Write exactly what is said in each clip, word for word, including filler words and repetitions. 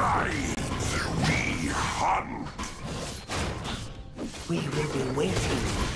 Guys, we hunt. We will be waiting.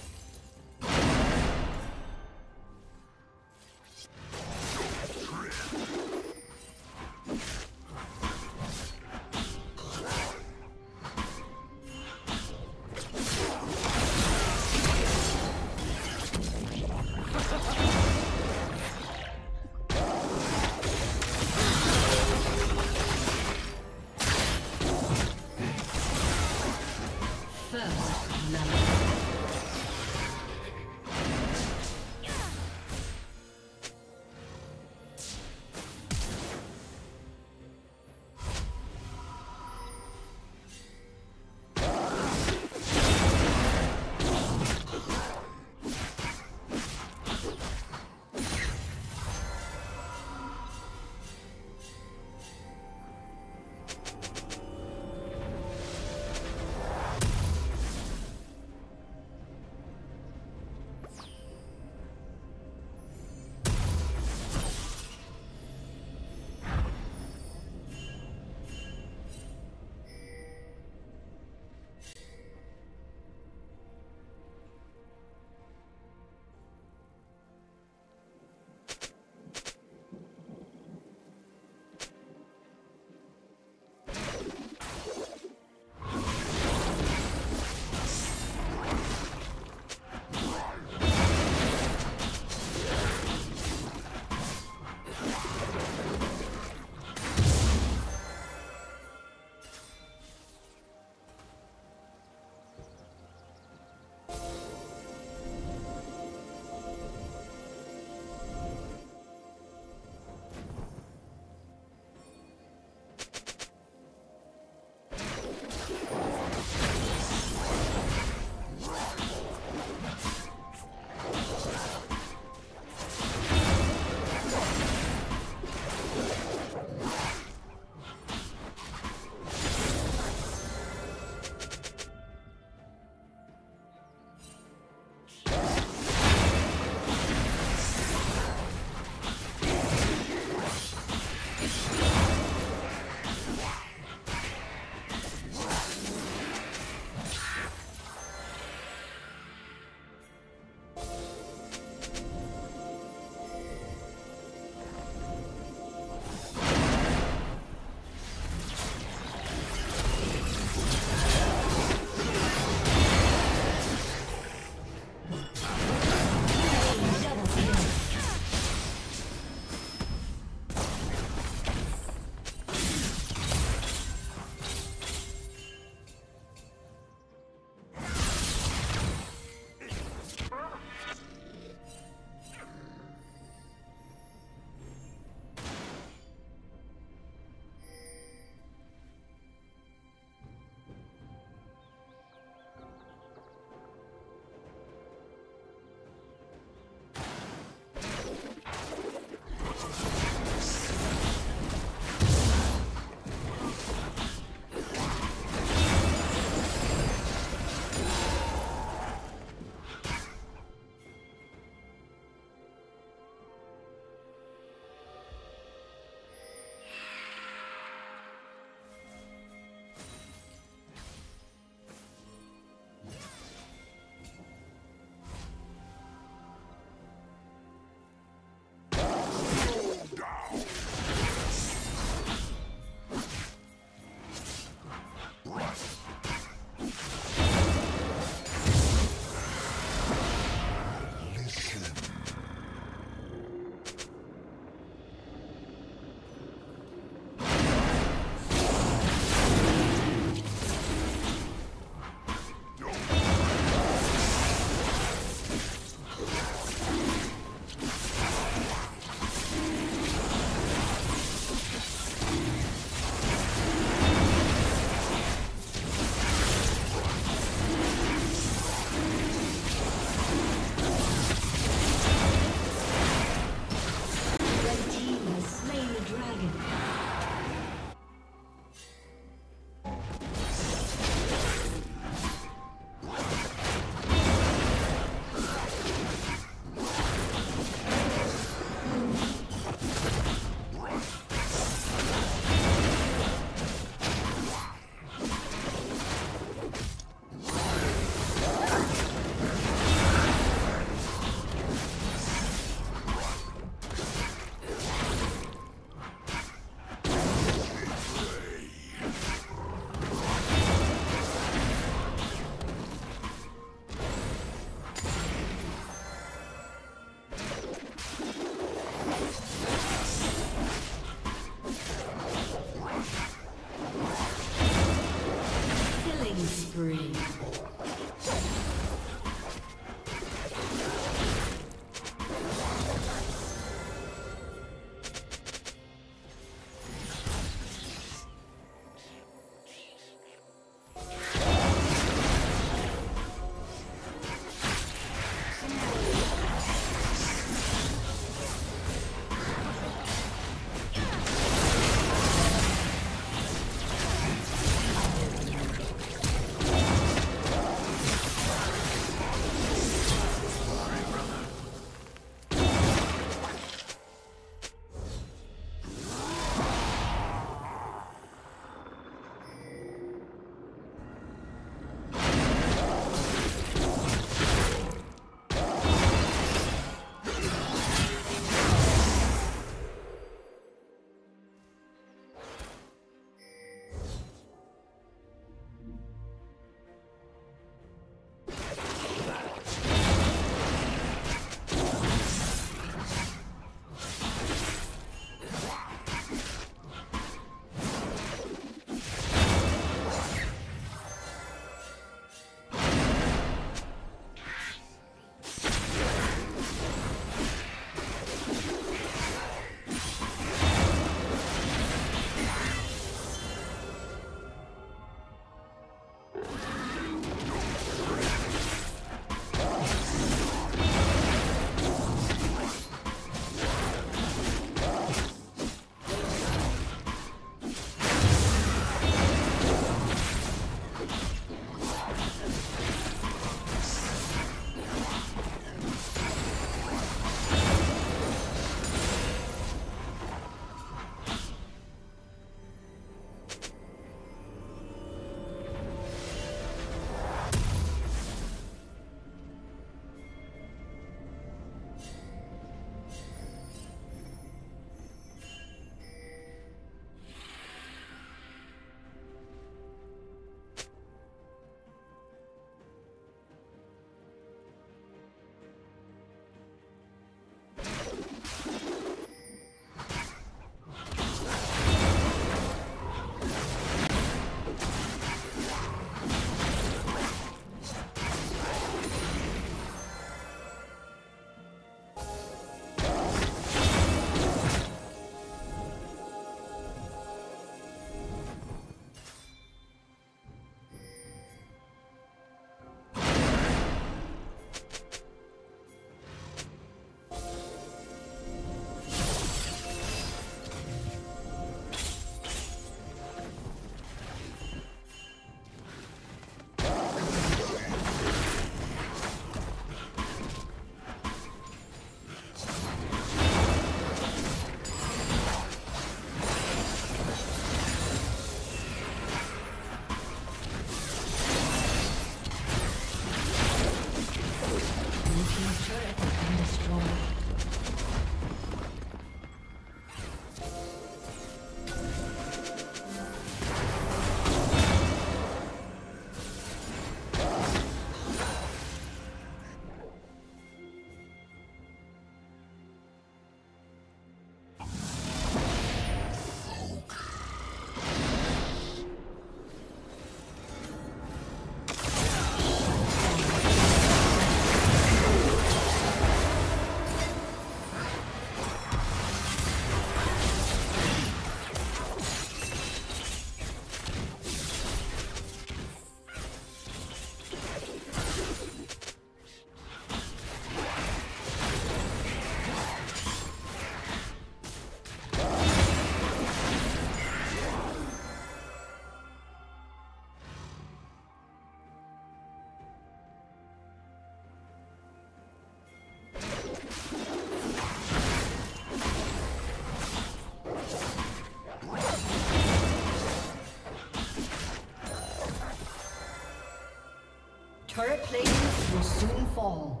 Turret plating will soon fall.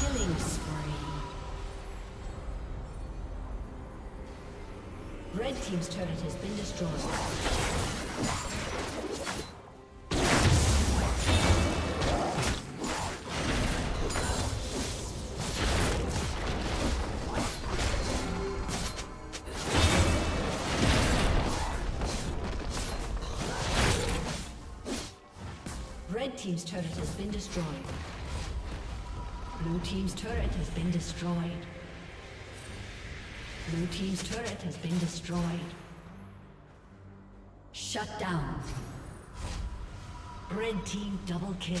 Killing spree. Red team's turret has been destroyed. Blue team's turret has been destroyed. Blue team's turret has been destroyed. Blue team's turret has been destroyed. Shut down. Red team double kill.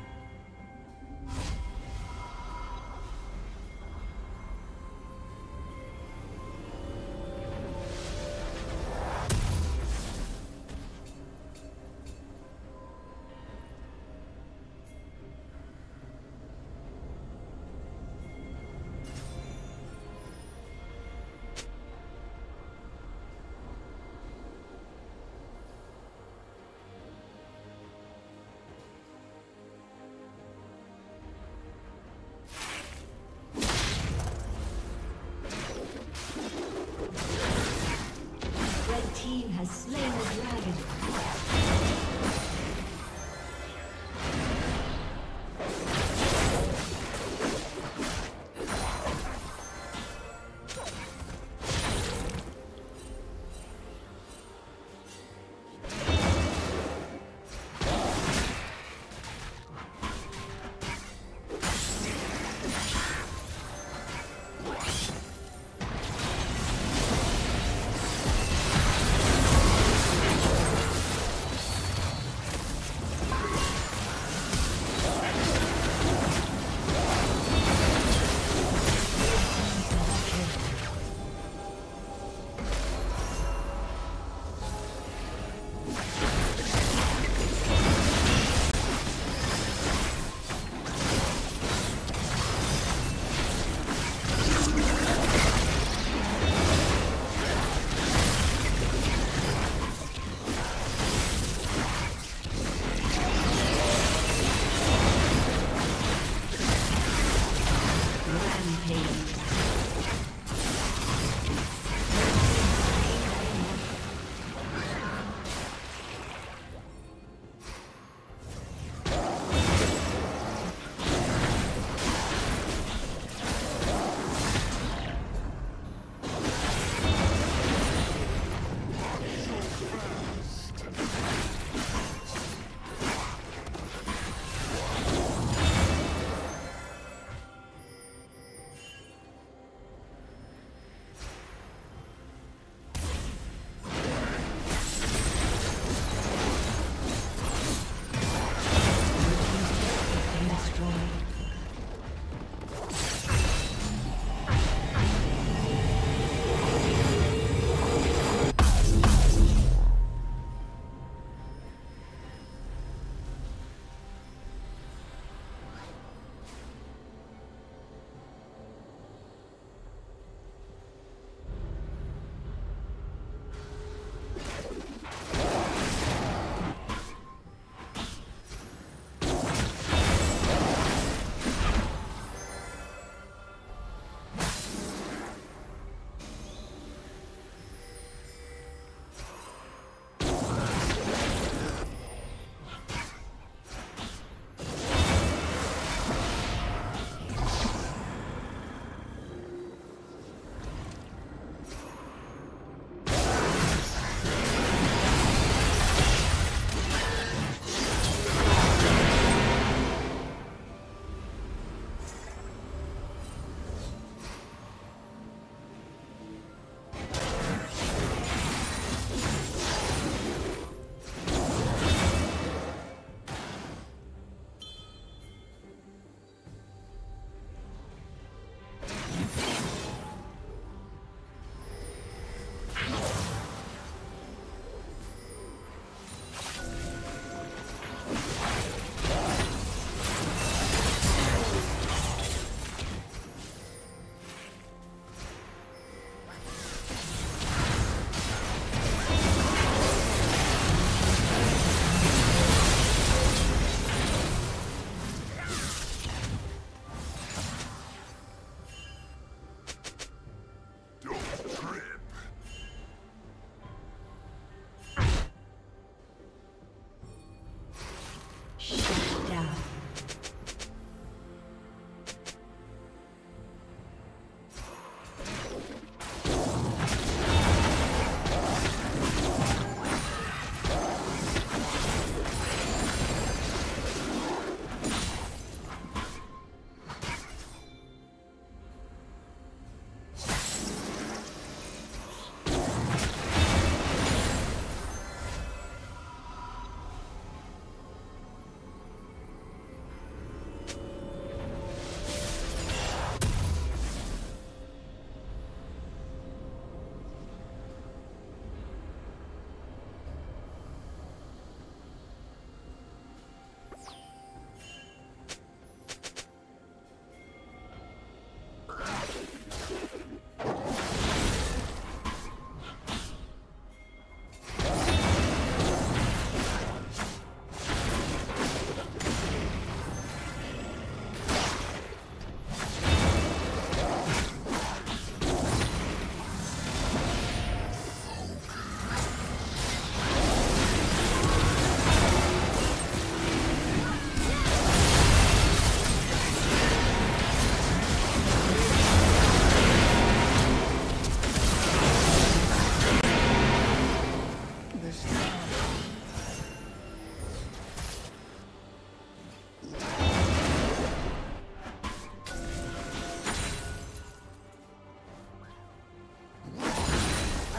Has slain the dragon.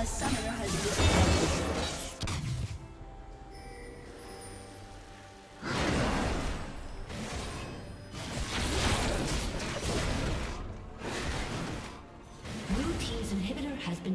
A summoner has disconnected. Blue team's inhibitor has been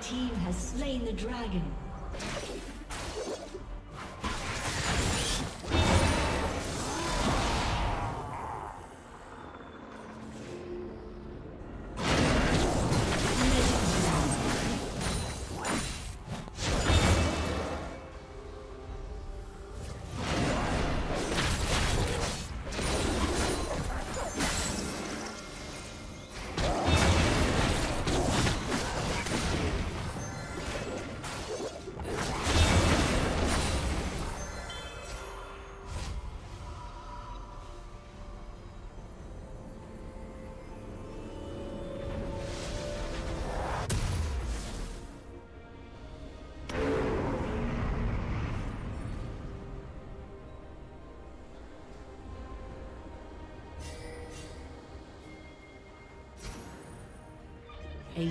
Team has slain the dragon. A